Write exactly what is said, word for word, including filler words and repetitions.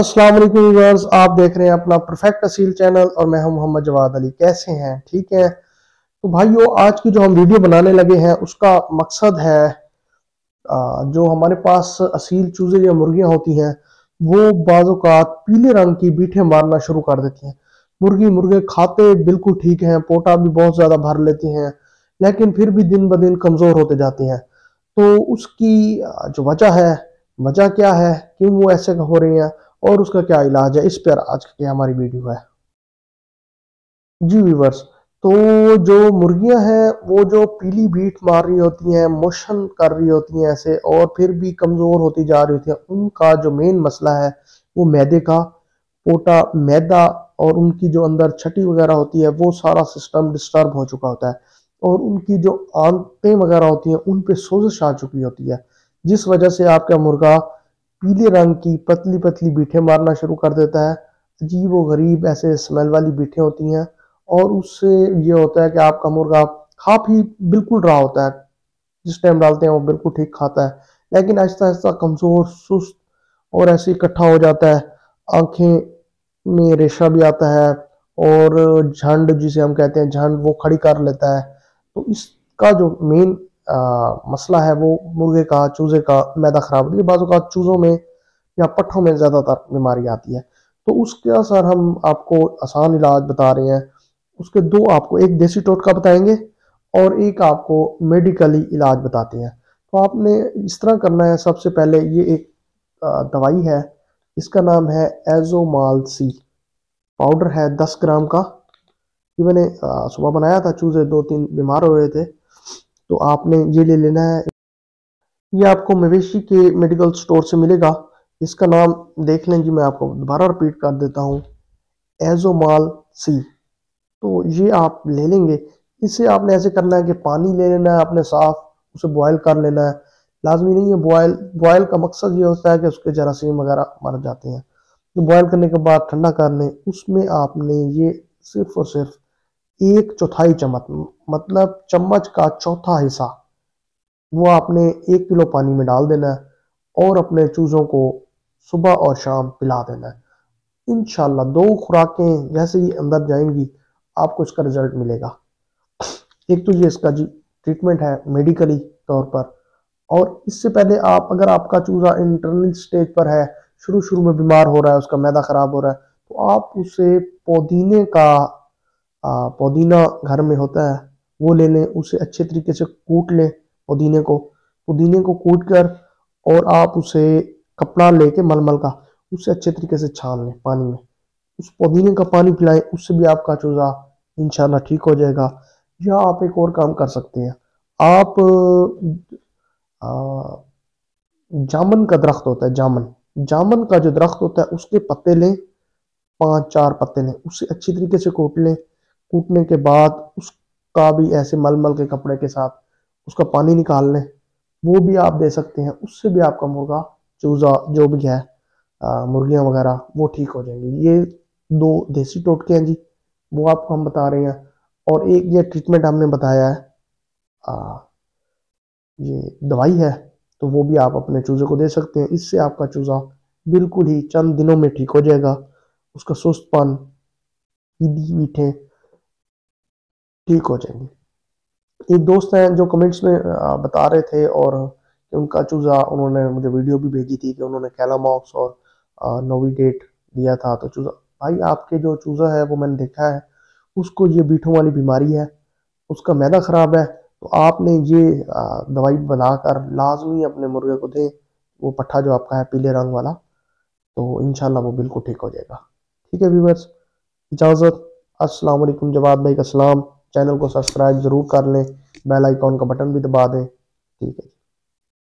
अस्सलाम वालेकुम व्यूअर्स, आप देख रहे हैं अपना परफेक्ट असील चैनल और मैं हूं मोहम्मद जवाद अली। कैसे हैं? ठीक है। तो भाइयों, आज की जो हम वीडियो बनाने लगे हैं उसका मकसद है जो हमारे पास असील चूजे या मुर्गियां होती हैं वो बाज़ात पीले रंग की बीठे मारना शुरू कर देती हैं। मुर्गी मुर्गे खाते बिल्कुल ठीक हैं, पोटा भी बहुत ज़्यादा भर लेती हैं, लेकिन फिर भी दिन ब दिन कमज़ोर होते जाते हैं। तो उसकी जो वजह है, वजह क्या है, क्यों वो ऐसे हो रही हैं और उसका क्या इलाज है, इस पर आज की हमारी वीडियो है जी व्यूवर्स। तो जो मुर्गियां हैं वो जो पीली बीट मार रही होती हैं, मोशन कर रही होती हैं ऐसे, और फिर भी कमज़ोर होती जा रही होती हैं, उनका जो मेन मसला है वो मैदे का, पोटा मैदा और उनकी जो अंदर छटी वगैरह होती है वो सारा सिस्टम डिस्टर्ब हो चुका होता है और उनकी जो आंतें वगैरह होती हैं उन पर सोजिश आ चुकी होती है, जिस वजह से आपका मुर्गा पीले रंग की पतली पतली बीठे मारना शुरू कर देता है। अजीब व गरीब ऐसे स्मेल वाली बीठे होती हैं और उससे ये होता है कि आपका मुर्गा खा भी बिल्कुल रहा होता है, जिस टाइम डालते हैं वो बिल्कुल ठीक खाता है, लेकिन आहिस्ता आहिस्ता कमज़ोर, सुस्त और ऐसे इकट्ठा हो जाता है। आँखें में रेशा भी आता है और झंड, जिसे हम कहते हैं झंड, वो खड़ी कर लेता है। तो इसका जो मेन आ, मसला है वो मुर्गे का, चूजे का मैदा खराब होती है। बाज़ात चूज़ों में या पट्ठों में ज़्यादातर बीमारी आती है। तो उसका सर हम आपको आसान इलाज बता रहे हैं, उसके दो आपको, एक देसी टोटका बताएंगे और एक आपको मेडिकली इलाज बताते हैं। तो आपने इस तरह करना है, सबसे पहले ये एक आ, दवाई है, इसका नाम है एजोमाल सी, पाउडर है दस ग्राम का। ये मैंने आ, सुबह बनाया था, चूज़े दो तीन बीमार हो रहे थे तो आपने ये ले लेना है। ये आपको मवेशी के मेडिकल स्टोर से मिलेगा, इसका नाम देख लें जी, मैं आपको दोबारा रिपीट कर देता हूँ, एजोमाल सी। तो ये आप ले लेंगे। इससे आपने ऐसे करना है कि पानी ले लेना है आपने साफ, उसे बॉयल कर लेना है, लाजमी नहीं है बॉयल। बॉयल का मकसद ये होता है कि उसके जरासीम वगैरह मर जाते हैं। तो बॉयल करने के बाद ठंडा कर लें, उसमें आपने ये सिर्फ और सिर्फ एक चौथाई चम्मच, मतलब चम्मच का चौथा हिस्सा, वो आपने एक किलो पानी में डाल देना है और अपने चूज़ों को सुबह और शाम पिला देना है। इंशाल्लाह दो खुराकें जैसे ही अंदर जाएंगी आपको इसका रिजल्ट मिलेगा। एक तो ये इसका जी ट्रीटमेंट है मेडिकली तौर पर। और इससे पहले आप, अगर आपका चूज़ा इंटरनल स्टेज पर है, शुरू शुरू में बीमार हो रहा है, उसका मैदा ख़राब हो रहा है, तो आप उसे पुदीने का, पुदीना घर में होता है वो ले लें, उसे अच्छे तरीके से कूट लें पुदीने को। पुदीने को कूट कर और आप उसे कपड़ा लेके मलमल का, उसे अच्छे तरीके से छान लें पानी में, उस पुदीने का पानी पिलाएं, उससे भी आपका चूज़ा इंशाल्लाह ठीक हो जाएगा। या आप एक और काम कर सकते हैं, आप आ, जामन का दरख्त होता है, जामन जामन का जो दरख्त होता है उसके पत्ते लें, पाँच चार पत्ते लें, उसे अच्छी तरीके से कूट लें। कूटने के बाद उसका भी ऐसे मलमल के कपड़े के साथ उसका पानी निकाल लें, वो भी आप दे सकते हैं, उससे भी आपका मुर्गा चूज़ा जो भी है, मुर्गियां वगैरह वो ठीक हो जाएंगी। ये दो देसी टोटके हैं जी, वो आपको हम बता रहे हैं। और एक ये ट्रीटमेंट हमने बताया है, आ, ये दवाई है, तो वो भी आप अपने चूज़े को दे सकते हैं। इससे आपका चूज़ा बिल्कुल ही चंद दिनों में ठीक हो जाएगा, उसका सुस्तपन, पीली बीठे ठीक हो जाएंगे। एक दोस्त हैं जो कमेंट्स में बता रहे थे और उनका चूज़ा, उन्होंने मुझे वीडियो भी भेजी थी कि उन्होंने कैलामॉक्स और नोविडेट दिया था। तो चूज़ा भाई, आपके जो चूज़ा है वो मैंने देखा है, उसको ये बीठों वाली बीमारी है, उसका मैदा ख़राब है, तो आपने ये दवाई बनाकर लाजमी अपने मुर्गे को दें। वो पट्ठा जो आपका है पीले रंग वाला, तो इंशाल्लाह वो बिल्कुल ठीक हो जाएगा। ठीक है व्यूअर्स, इजाज़त। अस्सलाम वालेकुम, जवाद भाई का सलाम। चैनल को सब्सक्राइब ज़रूर कर लें, बेल आइकॉन का बटन भी दबा दें। ठीक है।